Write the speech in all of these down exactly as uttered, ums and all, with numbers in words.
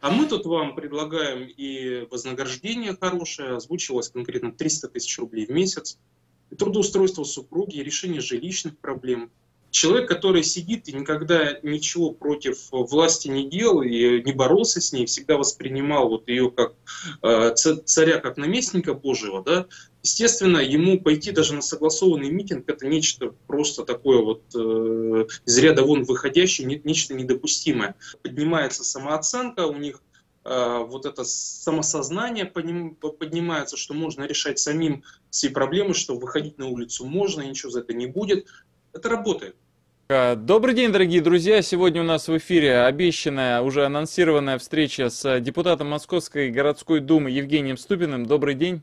А мы тут вам предлагаем и вознаграждение хорошее, озвучилось конкретно триста тысяч рублей в месяц, и трудоустройство супруги, и решение жилищных проблем. Человек, который сидит и никогда ничего против власти не делал, и не боролся с ней, всегда воспринимал вот ее как э, царя, как наместника Божьего, да, естественно, ему пойти даже на согласованный митинг — это нечто просто такое вот э, из ряда вон выходящее, не, нечто недопустимое. Поднимается самооценка у них, э, вот это самосознание подним, поднимается, что можно решать самим все проблемы, что выходить на улицу можно, ничего за это не будет. Это работает. Добрый день, дорогие друзья. Сегодня у нас в эфире обещанная, уже анонсированная встреча с депутатом Московской городской думы Евгением Ступиным. Добрый день.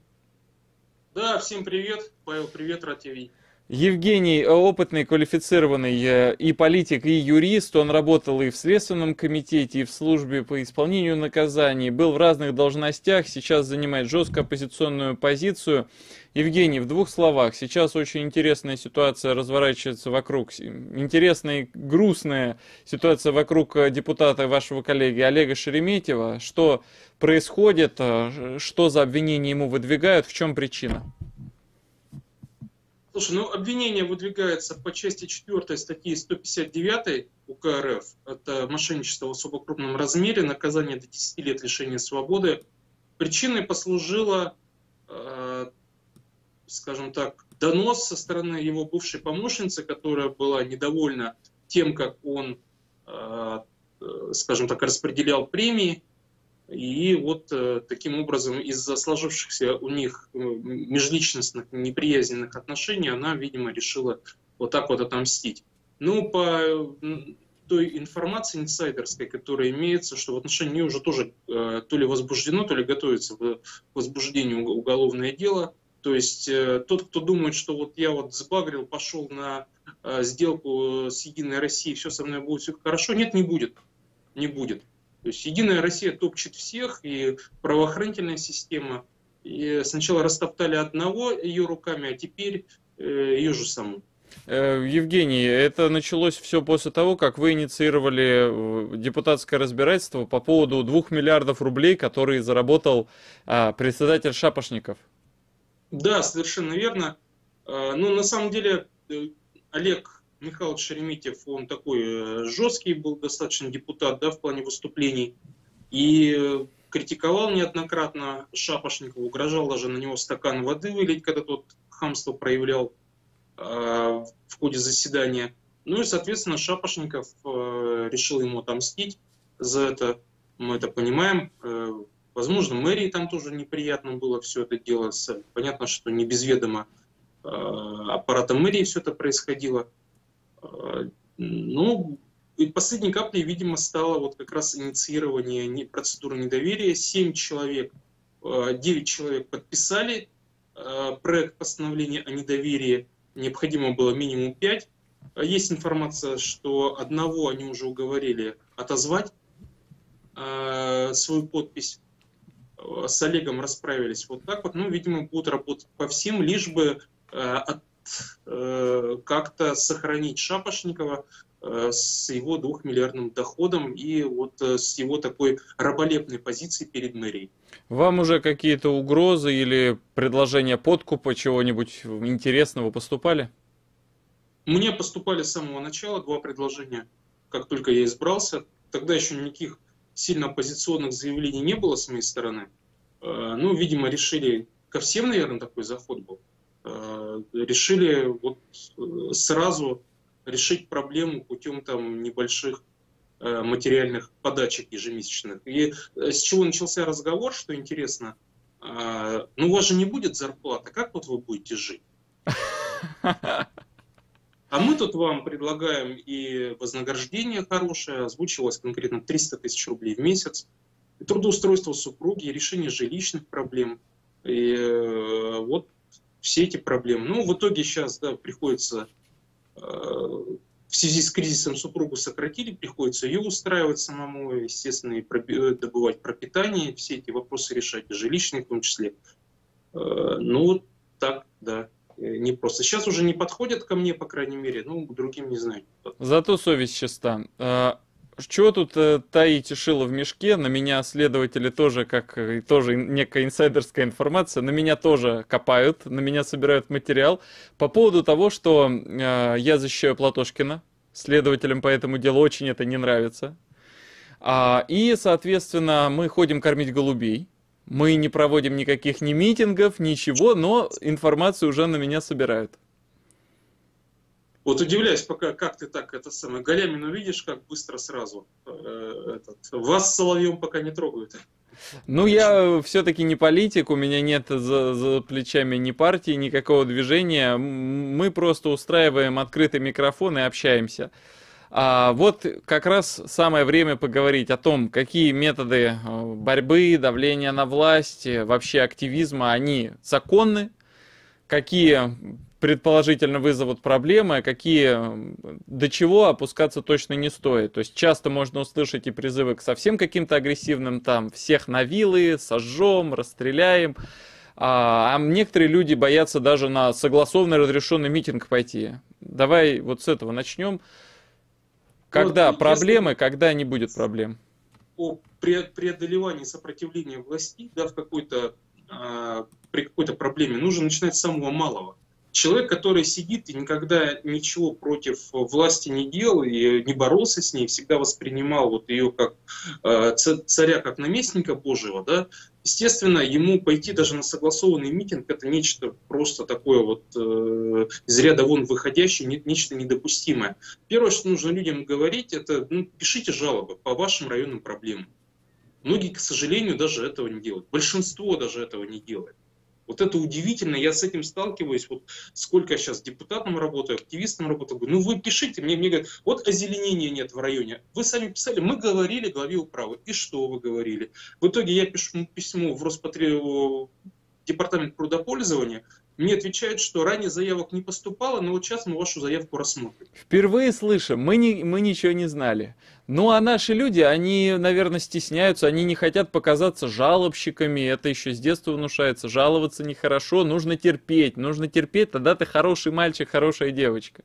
Да, всем привет. Павел, привет, рад тебя видеть. Евгений опытный, квалифицированный и политик, и юрист. Он работал и в Следственном комитете, и в службе по исполнению наказаний. Был в разных должностях, сейчас занимает жестко оппозиционную позицию. Евгений, в двух словах, сейчас очень интересная ситуация разворачивается вокруг, интересная и грустная ситуация вокруг депутата вашего коллеги Олега Шереметьева. Что происходит, что за обвинения ему выдвигают, в чем причина? Слушай, ну обвинение выдвигается по части четвёртой статьи сто пятьдесят девятой УК РФ. Это мошенничество в особо крупном размере, наказание до десяти лет лишения свободы. Причиной послужило, э, скажем так, донос со стороны его бывшей помощницы, которая была недовольна тем, как он, э, скажем так, распределял премии. И вот э, таким образом из-за сложившихся у них межличностных неприязненных отношений она, видимо, решила вот так вот отомстить. Ну, по той информации инсайдерской, которая имеется, что в отношении нее уже тоже э, то ли возбуждено, то ли готовится к возбуждению уголовное дело. То есть э, тот, кто думает, что вот я вот сбагрил, пошел на э, сделку с «Единой Россией», все со мной будет все хорошо, нет, не будет, не будет. То есть «Единая Россия» топчет всех, и правоохранительная система. И сначала растоптали одного ее руками, а теперь ее же саму. Евгений, это началось все после того, как вы инициировали депутатское разбирательство по поводу двух миллиардов рублей, которые заработал председатель Шапошников. Да, совершенно верно. Но на самом деле Олег Михаил Шереметьев, он такой жесткий был достаточно депутат, да, в плане выступлений, и критиковал неоднократно Шапошникова, угрожал даже на него стакан воды вылить, когда тот хамство проявлял э, в ходе заседания. Ну и, соответственно, Шапошников э, решил ему отомстить за это, мы это понимаем. Э, возможно, мэрии там тоже неприятно было все это дело. Понятно, что не без ведома э, аппарата мэрии все это происходило. Ну, и последней каплей, видимо, стало вот как раз инициирование процедуры недоверия. Семь человек, девять человек подписали проект постановления о недоверии. Необходимо было минимум пять. Есть информация, что одного они уже уговорили отозвать свою подпись. С Олегом расправились вот так вот. Ну, видимо, будут работать по всем, лишь бы от как-то сохранить Шапошникова с его двухмиллиардным доходом и вот с его такой раболепной позицией перед мэрией. Вам уже какие-то угрозы или предложения подкупа чего-нибудь интересного поступали? Мне поступали с самого начала два предложения, как только я избрался. Тогда еще никаких сильно оппозиционных заявлений не было с моей стороны. Ну, видимо, решили, ко всем, наверное, такой заход был. Решили вот сразу решить проблему путем там небольших материальных подачек ежемесячных. И с чего начался разговор, что интересно, ну у вас же не будет зарплаты, как вот вы будете жить? А мы тут вам предлагаем и вознаграждение хорошее, озвучилось конкретно триста тысяч рублей в месяц, и трудоустройство супруги, и решение жилищных проблем. И вот все эти проблемы. Ну, в итоге сейчас, да, приходится, э, в связи с кризисом супругу сократили, приходится ее устраивать самому, естественно, и проби- добывать пропитание, все эти вопросы решать, и жилищные в том числе. Э, ну, так, да. Не просто. Сейчас уже не подходят ко мне, по крайней мере, ну, к другим не знаю. Зато совесть чиста. Чего тут э, таите шило в мешке? На меня следователи тоже, как тоже некая инсайдерская информация, на меня тоже копают, на меня собирают материал по поводу того, что э, я защищаю Платошкина. Следователям по этому делу очень это не нравится. А, и, соответственно, мы ходим кормить голубей. Мы не проводим никаких ни митингов, ничего, но информацию уже на меня собирают. Вот удивляюсь, пока как ты так это самое Галямину видишь, как быстро сразу э, этот, вас с Соловьем пока не трогают. Ну, я все-таки не политик, у меня нет за, за плечами ни партии, никакого движения. Мы просто устраиваем открытый микрофон и общаемся. А вот как раз самое время поговорить о том, какие методы борьбы, давления на власть, вообще активизма, они законны, какие предположительно вызовут проблемы, какие, до чего опускаться точно не стоит. То есть часто можно услышать и призывы к совсем каким-то агрессивным, там, всех на вилы, сожжем, расстреляем. А, а некоторые люди боятся даже на согласованный разрешенный митинг пойти. Давай вот с этого начнем. Когда вот, проблемы, если... когда не будет проблем? О преодолении сопротивления власти, да, в какой-то, э, при какой-то проблеме нужно начинать с самого малого. Человек, который сидит и никогда ничего против власти не делал, и не боролся с ней, всегда воспринимал вот ее как э, царя, как наместника Божьего, да, естественно, ему пойти даже на согласованный митинг — это нечто просто такое вот э, из ряда вон выходящее, не, нечто недопустимое. Первое, что нужно людям говорить, это ну, пишите жалобы по вашим районным проблемам. Многие, к сожалению, даже этого не делают. Большинство даже этого не делает. Вот это удивительно, я с этим сталкиваюсь, вот сколько я сейчас депутатом работаю, активистом работаю, говорю, ну вы пишите, мне, мне говорят, вот озеленения нет в районе, вы сами писали, мы говорили главе управы, и что вы говорили? В итоге я пишу письмо в Роспотреб... департамент прудопользования, мне отвечают, что ранее заявок не поступало, но вот сейчас мы вашу заявку рассмотрим. Впервые слышим, мы, не, мы ничего не знали. Ну а наши люди, они, наверное, стесняются, они не хотят показаться жалобщиками, это еще с детства внушается, жаловаться нехорошо, нужно терпеть, нужно терпеть, тогда ты хороший мальчик, хорошая девочка.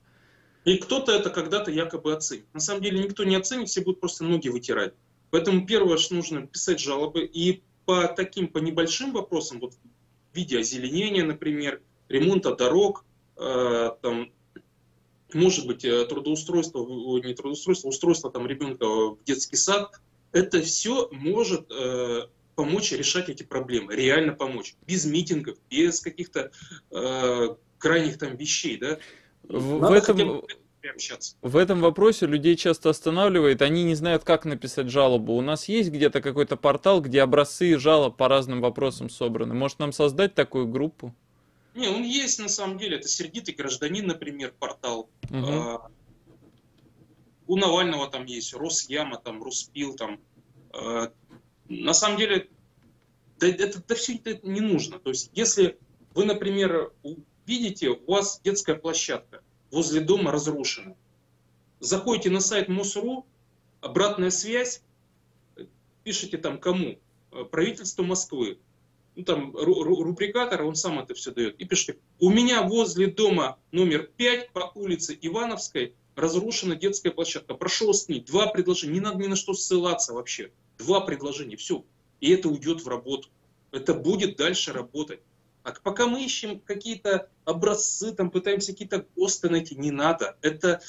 И кто-то это когда-то якобы оценит. На самом деле никто не оценит, все будут просто ноги вытирать. Поэтому первое, что нужно, писать жалобы, и по таким, по небольшим вопросам, вот, в виде озеленения, например, ремонта дорог, э, там, может быть, трудоустройство, не трудоустройство, устройство там, ребенка в детский сад. Это все может э, помочь решать эти проблемы, реально помочь. Без митингов, без каких-то э, крайних там вещей. Да? В, в, этом, в этом вопросе людей часто останавливает, они не знают, как написать жалобу. У нас есть где-то какой-то портал, где образцы жалоб по разным вопросам собраны. Может, нам создать такую группу? Не, он есть на самом деле. Это «Сердитый гражданин», например, портал. Угу. А, у Навального там есть Росяма, там Руспил, там. А, на самом деле, да, это, да, все это не нужно. То есть, если вы, например, видите, у вас детская площадка возле дома разрушена, заходите на сайт МОСРУ, обратная связь, пишите там кому? Правительство Москвы. Ну, там рубрикатор, он сам это все дает. И пишите, у меня возле дома номер пять по улице Ивановской разрушена детская площадка. Прошу с ней два предложения. Не надо ни на что ссылаться вообще. Два предложения, все. И это уйдет в работу. Это будет дальше работать. А пока мы ищем какие-то образцы, там пытаемся какие-то ГОСТы найти, не надо. Это...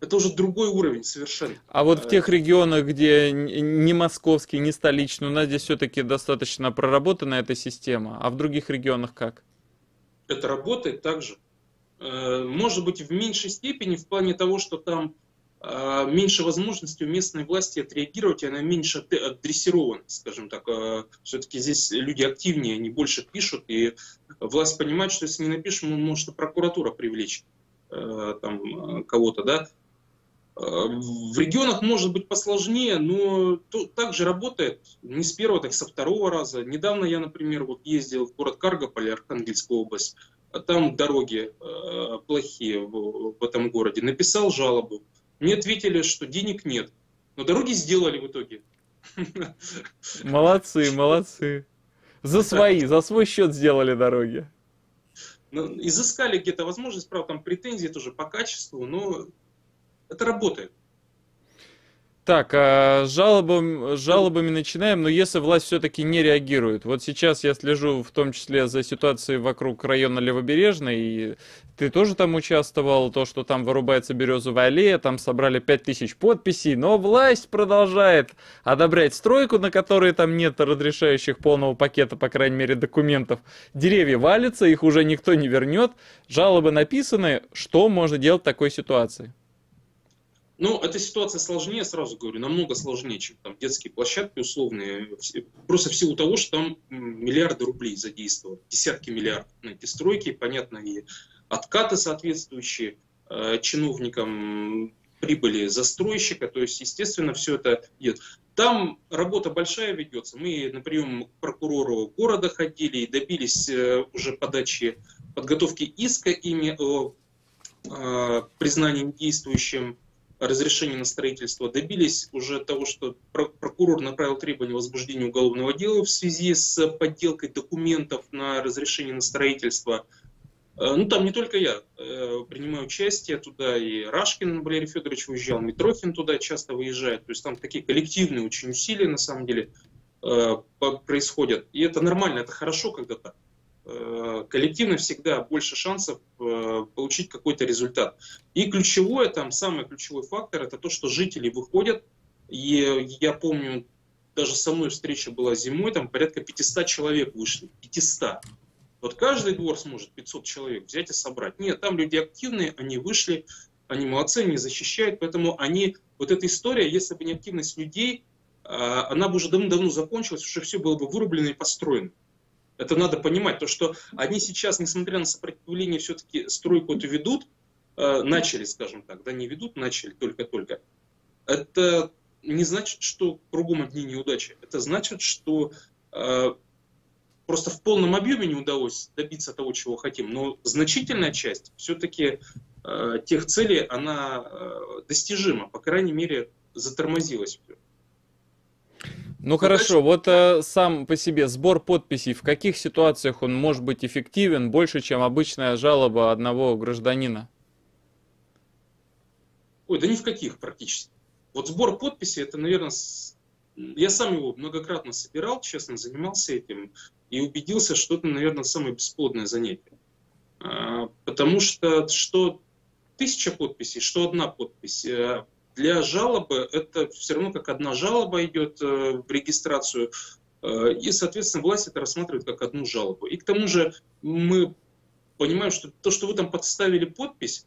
Это уже другой уровень совершенно. А вот в тех регионах, где не московский, не столичный, у нас здесь все-таки достаточно проработана эта система. А в других регионах как? Это работает так же. Может быть, в меньшей степени, в плане того, что там меньше возможностей у местной власти отреагировать, и она меньше отдрессирована, скажем так. Все-таки здесь люди активнее, они больше пишут, и власть понимает, что если не напишем, может и прокуратура привлечь там кого-то, да. В регионах может быть посложнее, но также работает не с первого, так и со второго раза. Недавно я, например, вот ездил в город Каргополь, Архангельская область, а там дороги э, плохие в, в этом городе. Написал жалобу, мне ответили, что денег нет, но дороги сделали в итоге. Молодцы, молодцы. За свои, за свой счет сделали дороги. Изыскали где-то возможность, правда, там претензии тоже по качеству, но это работает. Так, а жалобами, жалобами начинаем, но если власть все-таки не реагирует. Вот сейчас я слежу в том числе за ситуацией вокруг района Левобережной, и ты тоже там участвовал, то, что там вырубается березовая аллея, там собрали пять тысяч подписей, но власть продолжает одобрять стройку, на которой там нет разрешающих полного пакета, по крайней мере, документов. Деревья валятся, их уже никто не вернет, жалобы написаны, что можно делать в такой ситуации? Ну, эта ситуация сложнее, сразу говорю, намного сложнее, чем там детские площадки условные. Просто в силу того, что там миллиарды рублей задействованы, десятки миллиардов на эти стройки, понятно, и откаты соответствующие э, чиновникам прибыли застройщика, то есть, естественно, все это идет. Там работа большая ведется. Мы на прием к прокурору города ходили и добились э, уже подачи, подготовки иска ими о э, признании действующим, разрешение на строительство, добились уже того, что прокурор направил требование возбуждения уголовного дела в связи с подделкой документов на разрешение на строительство. Ну, там не только я принимаю участие, туда и Рашкин Валерий Федорович выезжал, Митрохин туда часто выезжает. То есть там такие коллективные очень усилия, на самом деле, происходят. И это нормально, это хорошо, когда так. Коллективно всегда больше шансов получить какой-то результат. И ключевое, там самый ключевой фактор, это то, что жители выходят. И я помню, даже со мной встреча была зимой, там порядка пятисот человек вышли. пятьсот. Вот каждый двор сможет пятьсот человек взять и собрать. Нет, там люди активные, они вышли, они молодцы, они защищают. Поэтому они, вот эта история, если бы не активность людей, она бы уже давно-давно закончилась, уже все было бы вырублено и построено. Это надо понимать, то, что они сейчас, несмотря на сопротивление, все-таки стройку эту ведут, э, начали, скажем так, да, не ведут, начали только-только. Это не значит, что кругом одни неудачи. Это значит, что э, просто в полном объеме не удалось добиться того, чего хотим. Но значительная часть все-таки э, тех целей, она э, достижима, по крайней мере, затормозилась. Ну хорошо, вот э, сам по себе сбор подписей, в каких ситуациях он может быть эффективен больше, чем обычная жалоба одного гражданина? Ой, да ни в каких практически. Вот сбор подписей, это, наверное, с... я сам его многократно собирал, честно, занимался этим и убедился, что это, наверное, самое бесплодное занятие. А, потому что что тысяча подписей, что одна подпись... Для жалобы это все равно как одна жалоба идет в регистрацию, и, соответственно, власть это рассматривает как одну жалобу. И к тому же мы понимаем, что то, что вы там подставили подпись,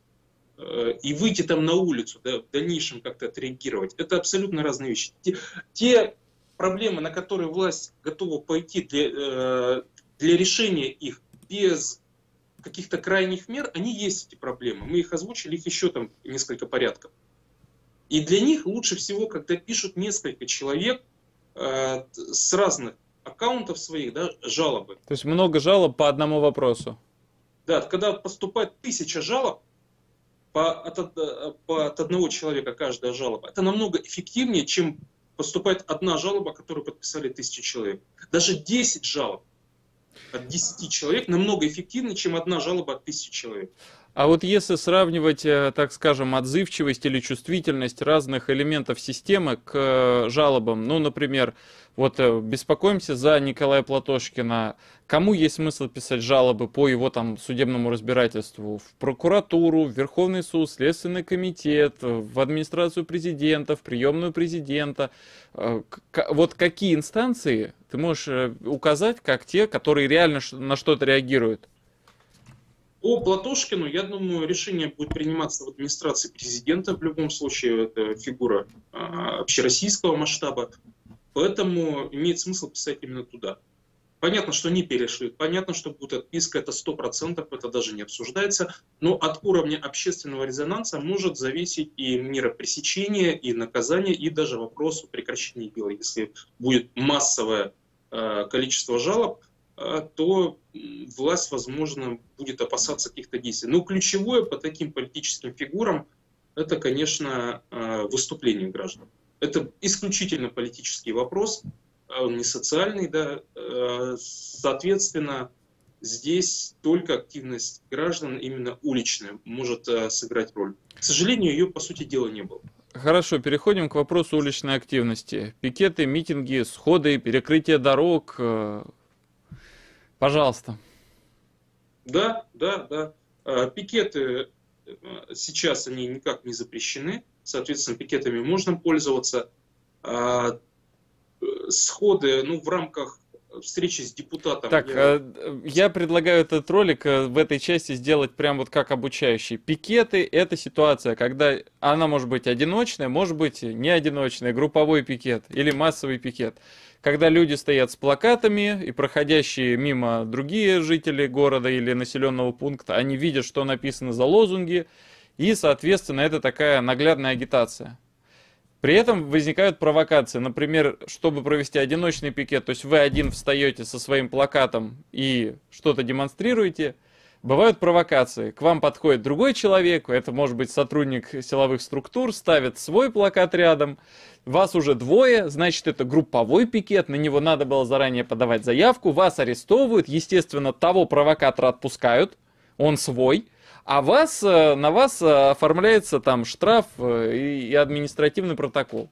и выйти там на улицу, да, в дальнейшем как-то отреагировать, это абсолютно разные вещи. Те, те проблемы, на которые власть готова пойти для, для решения их без каких-то крайних мер, они есть, эти проблемы. Мы их озвучили, их еще там несколько порядков. И для них лучше всего, когда пишут несколько человек э, с разных аккаунтов своих, да, жалобы. То есть много жалоб по одному вопросу. Да, когда поступает тысяча жалоб по, от, по, от одного человека каждая жалоба, это намного эффективнее, чем поступает одна жалоба, которую подписали тысячи человек. Даже десять жалоб от десяти человек намного эффективнее, чем одна жалоба от тысячи человек. А вот если сравнивать, так скажем, отзывчивость или чувствительность разных элементов системы к жалобам, ну, например, вот беспокоимся за Николая Платошкина, кому есть смысл писать жалобы по его там судебному разбирательству? В прокуратуру, в Верховный суд, Следственный комитет, в администрацию президента, в приемную президента? Вот какие инстанции ты можешь указать, как те, которые реально на что-то реагируют? По Платошкину, я думаю, решение будет приниматься в администрации президента, в любом случае это фигура а, общероссийского масштаба, поэтому имеет смысл писать именно туда. Понятно, что не перешлют, понятно, что будет отписка, это сто процентов, это даже не обсуждается, но от уровня общественного резонанса может зависеть и мера пресечения, и наказания, и даже вопрос о прекращении дела. Если будет массовое а, количество жалоб, то власть, возможно, будет опасаться каких-то действий. Но ключевое по таким политическим фигурам – это, конечно, выступление граждан. Это исключительно политический вопрос, он не социальный, да. Соответственно, здесь только активность граждан, именно уличная, может сыграть роль. К сожалению, ее, по сути дела, не было. Хорошо, переходим к вопросу уличной активности. Пикеты, митинги, сходы, перекрытие дорог. Пожалуйста. Да, да, да. Пикеты сейчас они никак не запрещены. Соответственно, пикетами можно пользоваться. Сходы, ну, в рамках встречи с депутатом. Так, я... я предлагаю этот ролик в этой части сделать прям вот как обучающий. Пикеты – это ситуация, когда она может быть одиночная, может быть не одиночная, групповой пикет или массовый пикет. Когда люди стоят с плакатами, и проходящие мимо другие жители города или населенного пункта, они видят, что написано за лозунги, и, соответственно, это такая наглядная агитация. При этом возникают провокации. Например, чтобы провести одиночный пикет, то есть вы один встаете со своим плакатом и что-то демонстрируете, бывают провокации. К вам подходит другой человек, это может быть сотрудник силовых структур, ставит свой плакат рядом, вас уже двое, значит это групповой пикет, на него надо было заранее подавать заявку, вас арестовывают, естественно, того провокатора отпускают, он свой. А вас, на вас оформляется там штраф и административный протокол.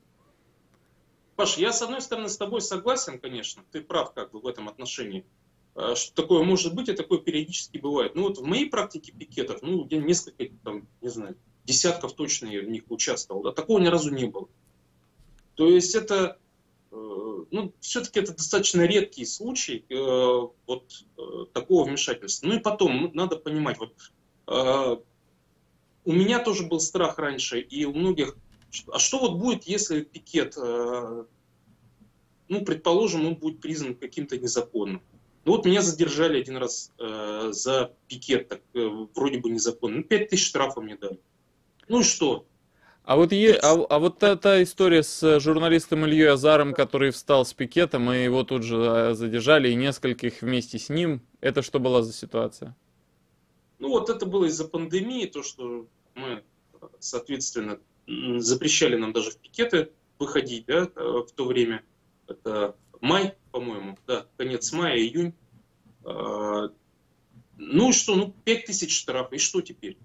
Паш, я с одной стороны с тобой согласен, конечно, ты прав как бы в этом отношении, что такое может быть и такое периодически бывает. Ну вот в моей практике пикетов, ну я несколько, там, не знаю, десятков точно я в них участвовал, да, такого ни разу не было. То есть это, ну все-таки это достаточно редкий случай вот такого вмешательства. Ну и потом, надо понимать, вот Uh, у меня тоже был страх раньше, и у многих, а что вот будет, если пикет, uh, ну, предположим, он будет признан каким-то незаконным. Ну, вот меня задержали один раз uh, за пикет, так, uh, вроде бы незаконный, ну, пять тысяч штрафа мне дали. Ну и что? А вот, е... а, а вот та, та история с журналистом Ильей Азаром, который встал с пикетом, и его тут же задержали, и нескольких вместе с ним, это что была за ситуация? Ну вот это было из-за пандемии, то, что мы, соответственно, запрещали нам даже в пикеты выходить, да, в то время. Это май, по-моему, да, конец мая, июнь. Ну и что, ну пять тысяч штрафов, и что теперь?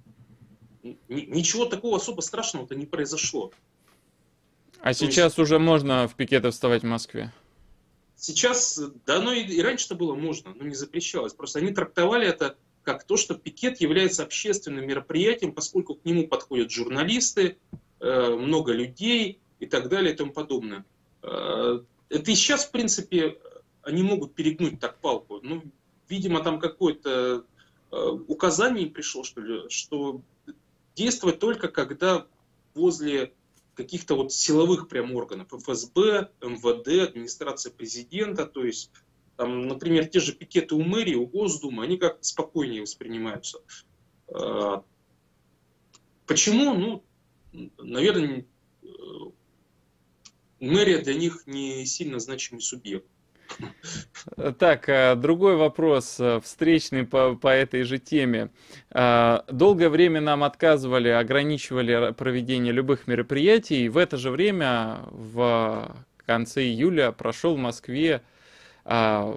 Ничего такого особо страшного-то не произошло. А то сейчас есть... уже можно в пикеты вставать в Москве? Сейчас, да, ну и, и раньше-то было можно, но не запрещалось. Просто они трактовали это как то, что пикет является общественным мероприятием, поскольку к нему подходят журналисты, много людей и так далее и тому подобное. Это и сейчас, в принципе, они могут перегнуть так палку. Ну, видимо, там какое-то указание пришло, что ли, что действовать только когда возле каких-то вот силовых прям органов, эф эс бэ, эм вэ дэ, администрация президента, то есть... Там, например, те же пикеты у мэрии, у Госдумы, они как-то спокойнее воспринимаются. Почему? Ну, наверное, мэрия для них не сильно значимый субъект. Так, другой вопрос, встречный по, по этой же теме. Долгое время нам отказывали, ограничивали проведение любых мероприятий. И в это же время, в конце июля, прошел в Москве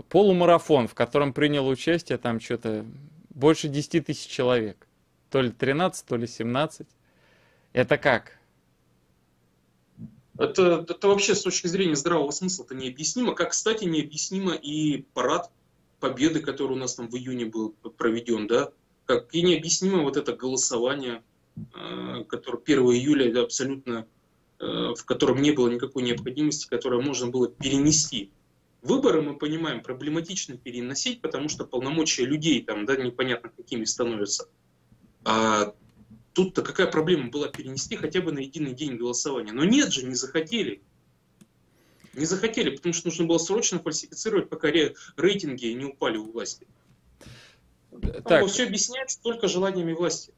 полумарафон, в котором приняло участие там что-то больше десяти тысяч человек. То ли тринадцать, то ли семнадцать. Это как? Это, это вообще с точки зрения здравого смысла-то необъяснимо. Как, кстати, необъяснимо и парад Победы, который у нас там в июне был проведен, да? Как и необъяснимо вот это голосование, которое первого июля абсолютно, в котором не было никакой необходимости, которое можно было перенести. Выборы, мы понимаем, проблематично переносить, потому что полномочия людей там, да, непонятно какими становятся. А тут-то какая проблема была перенести хотя бы на единый день голосования? Но нет же, не захотели. Не захотели, потому что нужно было срочно фальсифицировать, пока рейтинги не упали у власти. Так. Все объясняется только желаниями власти.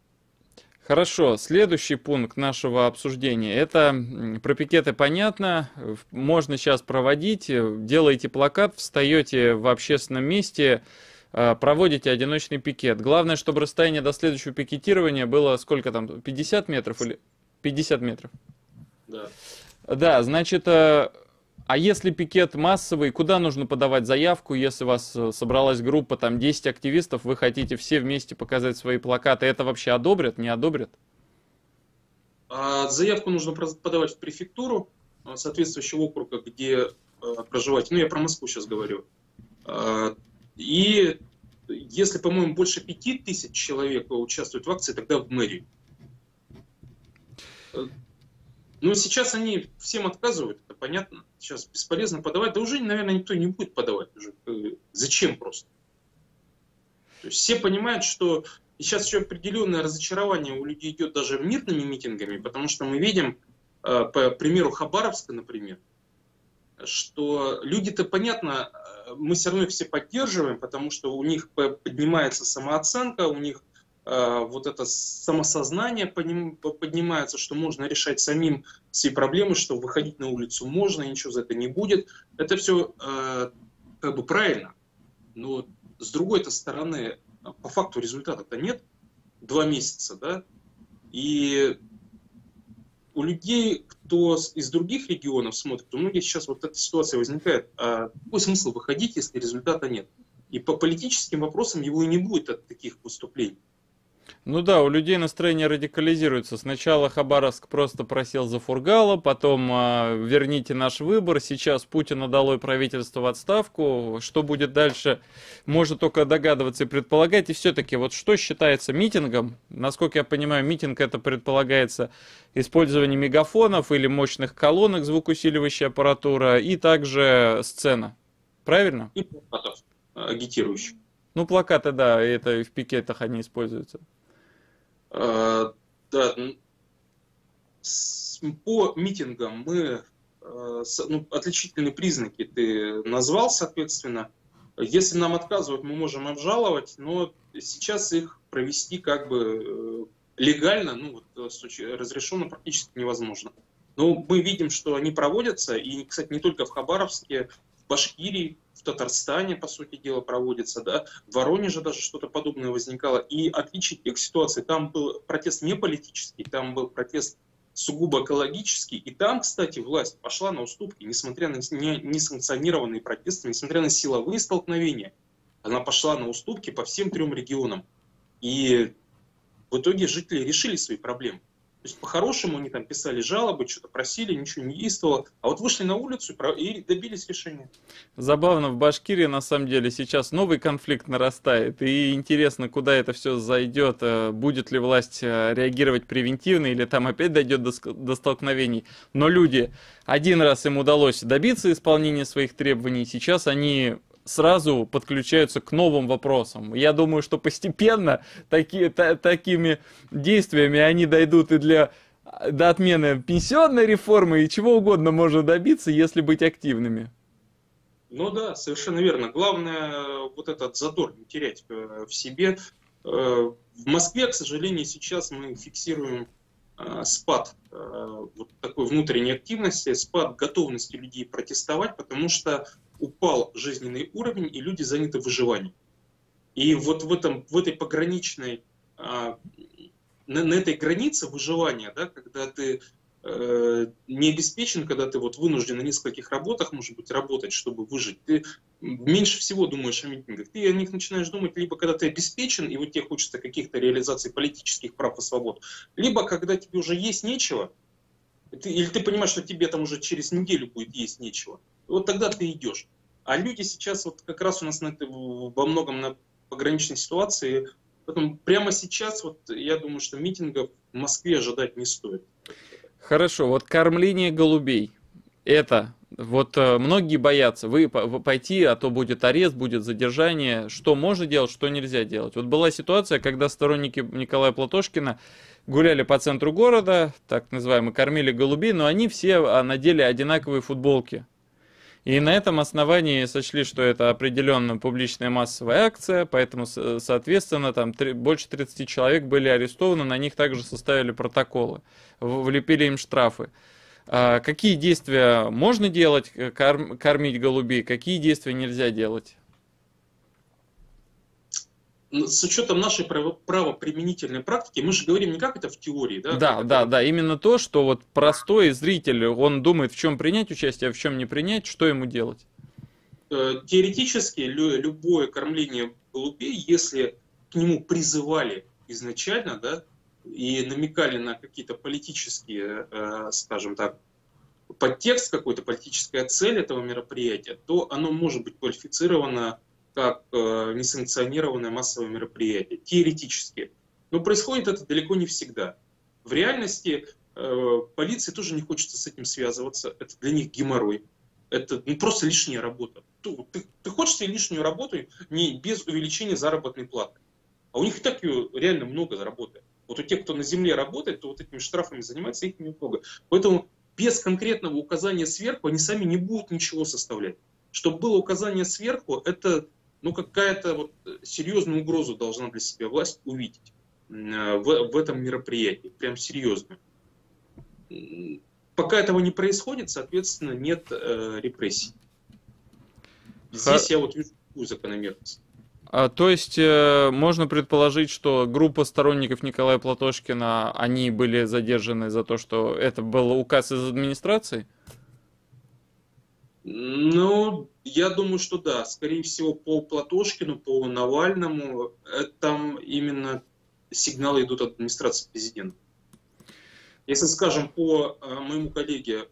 Хорошо, следующий пункт нашего обсуждения, это про пикеты понятно, можно сейчас проводить, делаете плакат, встаете в общественном месте, проводите одиночный пикет. Главное, чтобы расстояние до следующего пикетирования было сколько там, пятьдесят метров или пятьдесят метров? Да. Да, значит, а если пикет массовый, куда нужно подавать заявку, если у вас собралась группа, там, десять активистов, вы хотите все вместе показать свои плакаты, это вообще одобрят, не одобрят? Заявку нужно подавать в префектуру соответствующего округа, где проживать. Ну, я про Москву сейчас говорю. И если, по-моему, больше пяти тысяч человек участвуют в акции, тогда в мэрии. Но сейчас они всем отказывают, это понятно. Сейчас бесполезно подавать. Да уже, наверное, никто не будет подавать. Уже. Зачем просто? То есть все понимают, что... И сейчас еще определенное разочарование у людей идет даже мирными митингами, потому что мы видим, по примеру Хабаровска, например, что люди-то, понятно, мы все равно их все поддерживаем, потому что у них поднимается самооценка, у них вот это самосознание поднимается, что можно решать самим все проблемы, что выходить на улицу можно, ничего за это не будет. Это все как бы правильно, но с другой-то стороны... По факту результата-то нет, два месяца, да, и у людей, кто из других регионов смотрит, у многих сейчас вот эта ситуация возникает, а какой смысл выходить, если результата нет? И по политическим вопросам его и не будет от таких выступлений. Ну да, у людей настроение радикализируется. Сначала Хабаровск просто просил за Фургала, потом э, верните наш выбор. Сейчас Путин отдало правительство в отставку. Что будет дальше, можно только догадываться и предполагать. И все-таки, вот что считается митингом? Насколько я понимаю, митинг — это предполагается использование мегафонов или мощных колонок, звукоусиливающая аппаратура, и также сцена. Правильно? И плакатов агитирующих. Ну, плакаты, да, это и в пикетах они используются. Да, по митингам мы, ну, отличительные признаки ты назвал, соответственно. Если нам отказывают, мы можем обжаловать, но сейчас их провести как бы легально, ну, вот, разрешено практически невозможно. Но мы видим, что они проводятся, и, кстати, не только в Хабаровске, в Башкирии, в Татарстане, по сути дела, проводится, да, в Воронеже даже что-то подобное возникало. И отличие тех ситуаций, там был протест не политический, там был протест сугубо экологический, и там, кстати, власть пошла на уступки, несмотря на несанкционированные протесты, несмотря на силовые столкновения, она пошла на уступки по всем трем регионам. И в итоге жители решили свои проблемы. То есть по-хорошему они там писали жалобы, что-то просили, ничего не действовало. А вот вышли на улицу и добились решения. Забавно, в Башкирии на самом деле сейчас новый конфликт нарастает. И интересно, куда это все зайдет. Будет ли власть реагировать превентивно или там опять дойдет до, до столкновений. Но люди, один раз им удалось добиться исполнения своих требований, сейчас они... сразу подключаются к новым вопросам. Я думаю, что постепенно таки, та, такими действиями они дойдут и для, до отмены пенсионной реформы, и чего угодно можно добиться, если быть активными. Ну да, совершенно верно. Главное, вот этот задор не терять в себе. В Москве, к сожалению, сейчас мы фиксируем спад вот такой внутренней активности, спад готовности людей протестовать, потому что упал жизненный уровень, и люди заняты выживанием. И вот в, этом, в этой пограничной, на, на этой границе выживания, да, когда ты э, не обеспечен, когда ты вот вынужден на нескольких работах, может быть, работать, чтобы выжить, ты меньше всего думаешь о митингах. Ты о них начинаешь думать либо когда ты обеспечен, и вот тебе хочется каких-то реализаций политических прав и свобод, либо когда тебе уже есть нечего, ты, или ты понимаешь, что тебе там уже через неделю будет есть нечего. Вот тогда ты идешь. А люди сейчас, вот как раз у нас на, во многом на пограничной ситуации, поэтому прямо сейчас, вот я думаю, что митингов в Москве ожидать не стоит. Хорошо, вот кормление голубей. Это, вот многие боятся, вы пойти, а то будет арест, будет задержание, что можно делать, что нельзя делать. Вот была ситуация, когда сторонники Николая Платошкина гуляли по центру города, так называемые, кормили голубей, но они все надели одинаковые футболки. И на этом основании сочли, что это определенно публичная массовая акция, поэтому, соответственно, там больше тридцати человек были арестованы, на них также составили протоколы, влепили им штрафы. А какие действия можно делать, корм, кормить голубей, какие действия нельзя делать? С учетом нашей правоприменительной практики, мы же говорим не как это в теории, да? Да, да, да, именно то, что вот простой зритель, он думает, в чем принять участие, а в чем не принять, что ему делать. Теоретически любое кормление голубей, если к нему призывали изначально, да, и намекали на какие-то политические, скажем так, подтекст какой-то, политическая цель этого мероприятия, то оно может быть квалифицировано как несанкционированное массовое мероприятие, теоретически. Но происходит это далеко не всегда. В реальности полиции тоже не хочется с этим связываться, это для них геморрой. Это ну, просто лишняя работа. Ты, ты хочешь себе лишнюю работу не без увеличения заработной платы. А у них и так ее реально много работы. Вот у тех, кто на земле работает, то вот этими штрафами занимается, их немного. Поэтому без конкретного указания сверху они сами не будут ничего составлять. Чтобы было указание сверху, это ну, какая-то вот серьезная угроза должна для себя власть увидеть в, в этом мероприятии. Прям серьезную. Пока этого не происходит, соответственно, нет э, репрессий. Здесь Х... я вот вижу закономерность. А, то есть э, можно предположить, что группа сторонников Николая Платошкина, они были задержаны за то, что это был указ из администрации? Ну, я думаю, что да. Скорее всего, по Платошкину, по Навальному, э, там именно сигналы идут от администрации президента. Если, скажем, по моему коллеге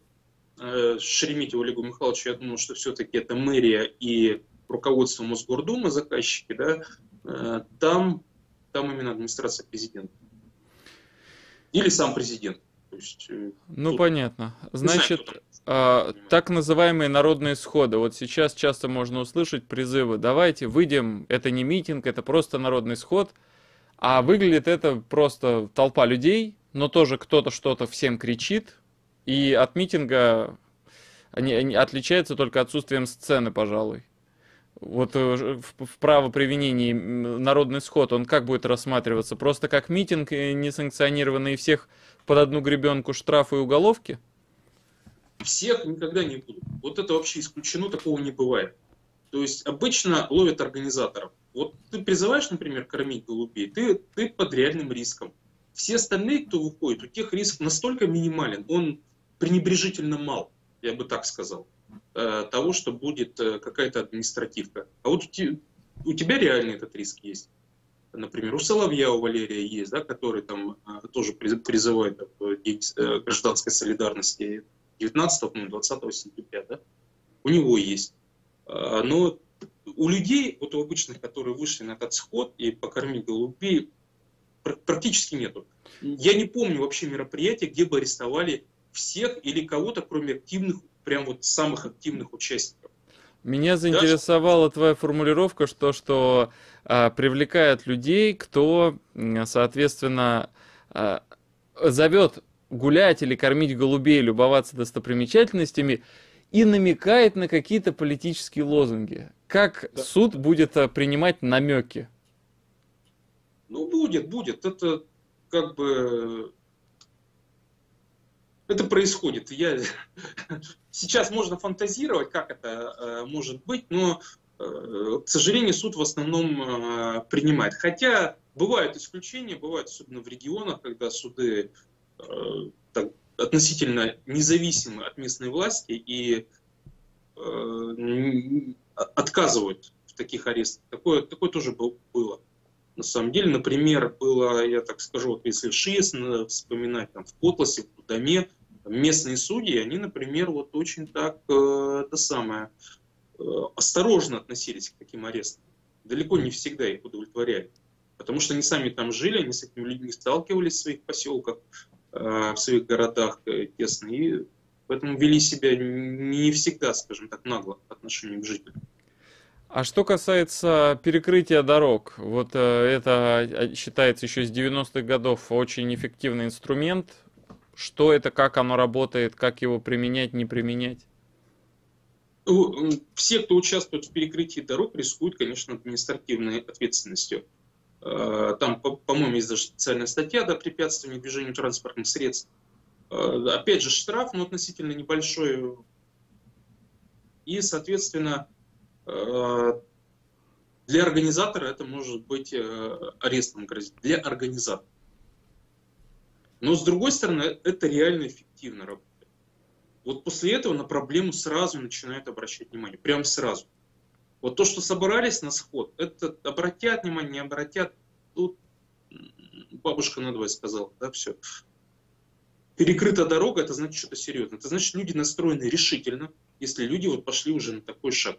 Шереметьеву Олегу Михайловичу, я думаю, что все-таки это мэрия и руководство Мосгордумы, заказчики, да, там, там именно администрация президента. Или сам президент. То есть, ну, тут... понятно. Значит, знаю, так называемые народные сходы. Вот сейчас часто можно услышать призывы «давайте выйдем, это не митинг, это просто народный сход». А выглядит это просто толпа людей, но тоже кто-то что-то всем кричит, и от митинга они, они отличаются только отсутствием сцены, пожалуй. Вот в, в правоприменении народный сход, он как будет рассматриваться? Просто как митинг несанкционированный, всех под одну гребенку штрафы и уголовки? Всех никогда не будут. Вот это вообще исключено, такого не бывает. То есть обычно ловят организаторов. Вот ты призываешь, например, кормить голубей, ты, ты под реальным риском. Все остальные, кто выходит, у тех риск настолько минимален, он пренебрежительно мал, я бы так сказал, того, что будет какая-то административка. А вот у тебя реально этот риск есть. Например, у Соловья, у Валерия есть, да, который там тоже призывает к гражданской солидарности девятнадцатого, двадцатого сентября. Да? У него есть. Но у людей, вот у обычных, которые вышли на этот сход и покормить голубей, практически нету. Я не помню вообще мероприятия, где бы арестовали всех или кого-то, кроме активных, прям вот самых активных участников. Меня заинтересовала Даже... твоя формулировка, что, что а, привлекает людей, кто, соответственно, а, зовет гулять или кормить голубей, любоваться достопримечательностями и намекает на какие-то политические лозунги. Как да. суд будет принимать намеки? Ну, будет, будет. Это как бы... Это происходит. Я... Сейчас можно фантазировать, как это э, может быть, но, э, к сожалению, суд в основном э, принимает. Хотя бывают исключения, бывают, особенно в регионах, когда суды э, так, относительно независимы от местной власти и э, отказывают в таких арестах. Такое, такое тоже было. На самом деле, например, было, я так скажу, вот если ШИС вспоминать, там, в Котласе, в Кудаме, местные судьи, они, например, вот очень так, э, то самое, э, осторожно относились к таким арестам. Далеко не всегда их удовлетворяли. Потому что они сами там жили, они с этими людьми сталкивались в своих поселках, э, в своих городах э, тесно, и поэтому вели себя не всегда, скажем так, нагло по отношению к жителям. А что касается перекрытия дорог, вот это считается еще с девяностых годов очень эффективный инструмент. Что это, как оно работает, как его применять, не применять? Все, кто участвует в перекрытии дорог, рискуют, конечно, административной ответственностью. Там, по-моему, есть даже специальная статья о препятствовании движению транспортных средств. Опять же, штраф, но относительно небольшой. И, соответственно... Для организатора это может быть арестом грозит. Для организатора. Но с другой стороны, это реально эффективно работает. Вот после этого на проблему сразу начинают обращать внимание. Прям сразу. Вот то, что собрались на сход, это обратят внимание, не обратят. Тут бабушка надвое сказала, да, все. Перекрыта дорога, это значит что-то серьезное. Это значит, люди настроены решительно, если люди вот пошли уже на такой шаг.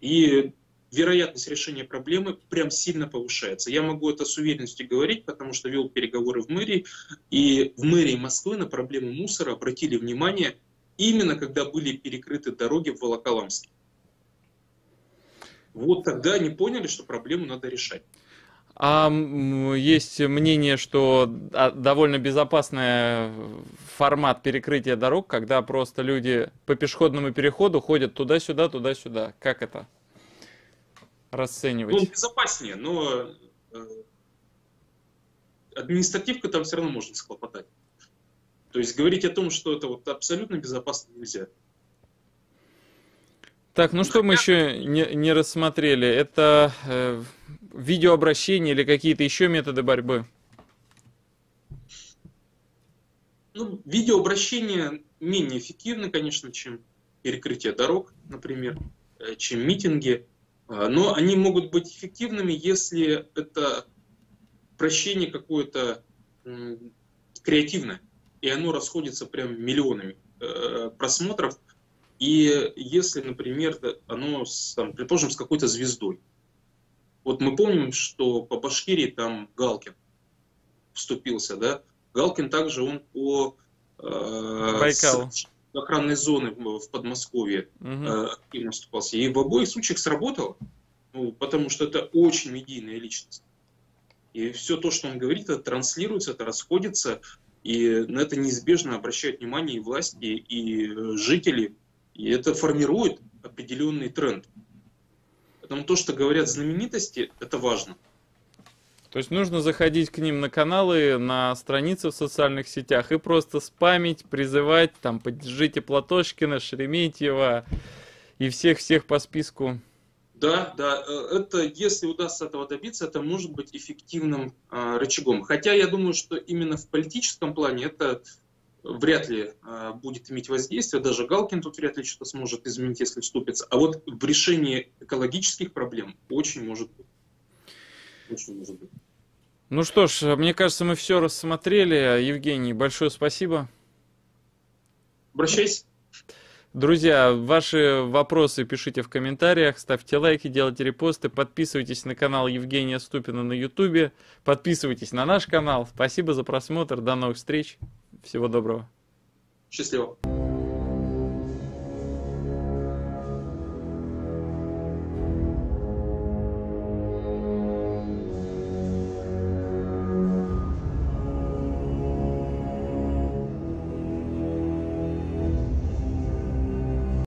И вероятность решения проблемы прям сильно повышается. Я могу это с уверенностью говорить, потому что вел переговоры в мэрии, и в мэрии Москвы на проблему мусора обратили внимание именно когда были перекрыты дороги в Волоколамске. Вот тогда они поняли, что проблему надо решать. А есть мнение, что довольно безопасный формат перекрытия дорог, когда просто люди по пешеходному переходу ходят туда-сюда, туда-сюда. Как это расценивать? Ну, безопаснее, но административка там все равно можно схлопотать. То есть говорить о том, что это вот абсолютно безопасно, нельзя. Так, ну что мы еще не, не рассмотрели? Это э, видеообращение или какие-то еще методы борьбы? Ну, видеообращение менее эффективно, конечно, чем перекрытие дорог, например, чем митинги. Но они могут быть эффективными, если это прощение какое-то креативное, и оно расходится прям миллионами э, просмотров. И если, например, оно, с, там, предположим, с какой-то звездой. Вот мы помним, что по Башкирии там Галкин вступился, да? Галкин также он по э, охранной зоне в Подмосковье угу. э, активно вступался. И в обоих случаях сработало, ну, потому что это очень медийная личность. И все то, что он говорит, это транслируется, это расходится, и на это неизбежно обращают внимание и власти, и жители. И это формирует определенный тренд. Потому то, что говорят знаменитости, это важно. То есть нужно заходить к ним на каналы, на страницы в социальных сетях и просто спамить, призывать, там, поддержите Платошкина, Шереметьева и всех-всех по списку. Да, да. Это, если удастся этого добиться, это может быть эффективным э, рычагом. Хотя я думаю, что именно в политическом плане это... вряд ли а, будет иметь воздействие, даже Галкин тут вряд ли что-то сможет изменить, если вступится. А вот в решении экологических проблем очень может быть. Очень может быть. Ну что ж, мне кажется, мы все рассмотрели. Евгений, большое спасибо. Обращайся. Друзья, ваши вопросы пишите в комментариях, ставьте лайки, делайте репосты, подписывайтесь на канал Евгения Ступина на ютубе, подписывайтесь на наш канал. Спасибо за просмотр, до новых встреч. Всего доброго. Счастливо.